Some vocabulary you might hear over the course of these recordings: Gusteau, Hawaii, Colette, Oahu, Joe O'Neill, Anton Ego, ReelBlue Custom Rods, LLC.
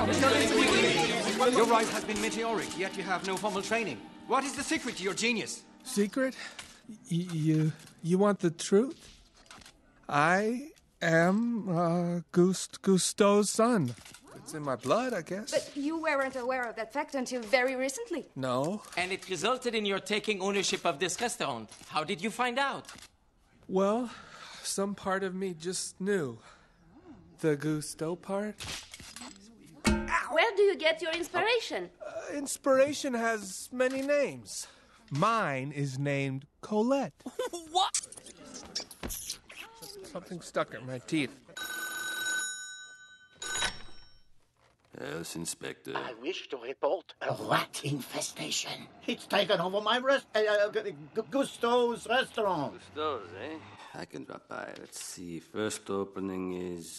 Your rise has been meteoric, yet you have no formal training. What is the secret to your genius? Secret? You want the truth? I am Gusteau's son. It's in my blood, I guess. But you weren't aware of that fact until very recently. No. And it resulted in your taking ownership of this restaurant. How did you find out? Well, some part of me just knew. The Gusteau part. Where do you get your inspiration? Inspiration has many names. Mine is named Colette. What? Something stuck in my teeth. Yes, Inspector. I wish to report a rat infestation. It's taken over my Gusteau's restaurant. Gusteau's, eh? I can drop by. Let's see. First opening is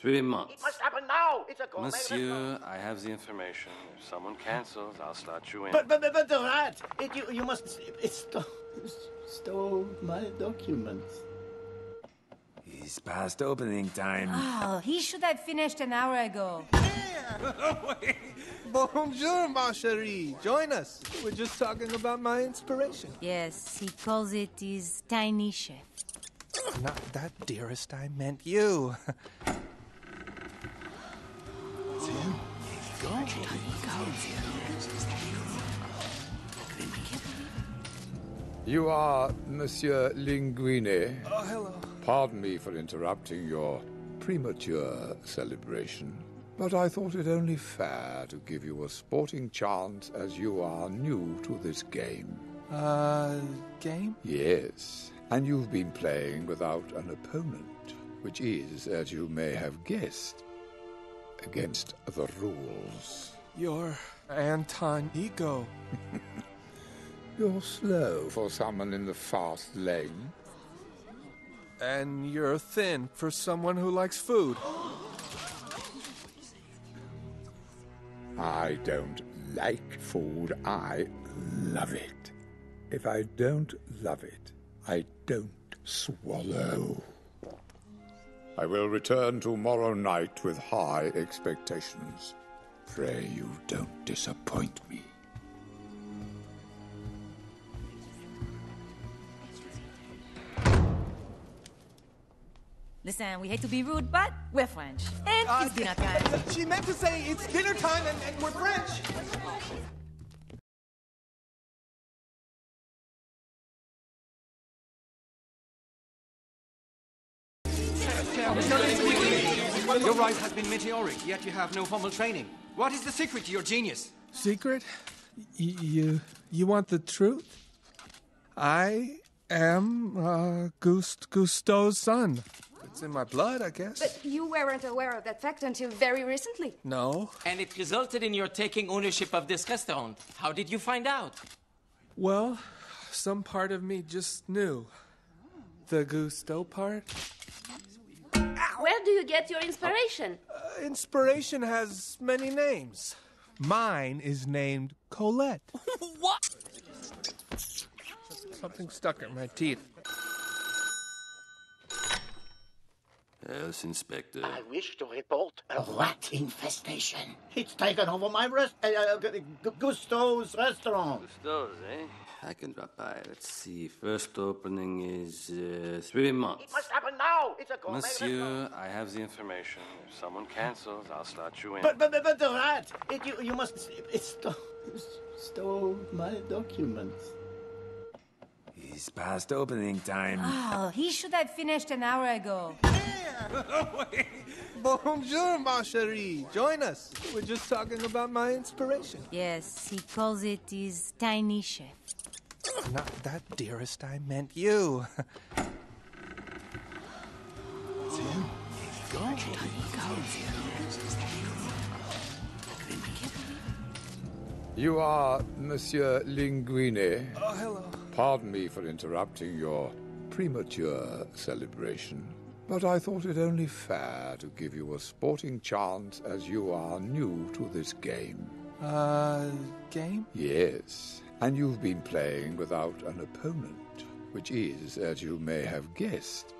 3 months. It must happen now. It's a gourmet restaurant. Monsieur, I have the information. If someone cancels, I'll slot you in. But the rat! You must... It stole my documents. It's past opening time. Oh, he should have finished an hour ago. Yeah. Bonjour, ma chérie. Join us. We're just talking about my inspiration. Yes, he calls it his tiny chef. Not that, dearest. I meant you. It's him. There he goes. You are Monsieur Linguini. Oh, hello. Pardon me for interrupting your premature celebration, but I thought it only fair to give you a sporting chance as you are new to this game. Game? Yes. And you've been playing without an opponent, which is, as you may have guessed, against the rules. You're Anton Ego. You're slow for someone in the fast lane. And you're thin for someone who likes food. I don't like food. I love it. If I don't love it, I don't swallow. I will return tomorrow night with high expectations. Pray you don't disappoint me. Listen, we hate to be rude, but we're French. And it's dinner time. She meant to say it's dinner time and we're French. Your rise has been meteoric, yet you have no formal training. What is the secret to your genius? Secret? You want the truth? I am Gusteau's son. It's in my blood, I guess. But you weren't aware of that fact until very recently. No. And it resulted in your taking ownership of this restaurant. How did you find out? Well, some part of me just knew. The Gusteau part. Where do you get your inspiration? Inspiration has many names. Mine is named Colette. What? Something stuck in my teeth. Yes, Inspector. I wish to report a rat infestation. It's taken over my Gusteau's restaurant. Gusteau's, eh? I can drop by. Let's see. First opening is 3 months. It must happen now. It's a gourmet restaurant. Monsieur, I have the information. If someone cancels, I'll slot you in. But the rat! You must... It stole my documents. It's past opening time. Oh, he should have finished an hour ago. Yeah. Bonjour, ma chérie. Join us. We're just talking about my inspiration. Yes, he calls it his tiny chef. Not that, dearest. I meant you. It's him. There he goes. You are Monsieur Linguini. Oh, hello. Pardon me for interrupting your premature celebration, but I thought it only fair to give you a sporting chance as you are new to this game. Game? Yes. And you've been playing without an opponent, which is, as you may have guessed,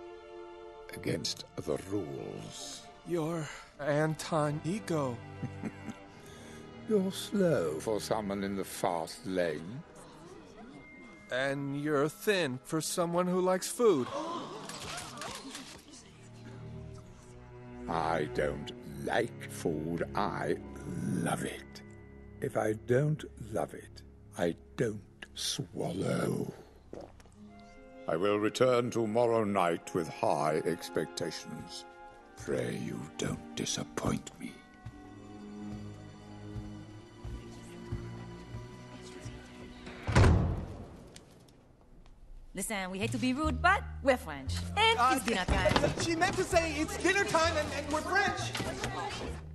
against the rules. You're Anton Ego. You're slow for someone in the fast lane. And you're thin for someone who likes food. I don't like food. I love it. If I don't love it, I don't swallow. I will return tomorrow night with high expectations. Pray you don't disappoint me. Listen, we hate to be rude, but we're French. And it's dinner time. She meant to say it's dinner time and we're French.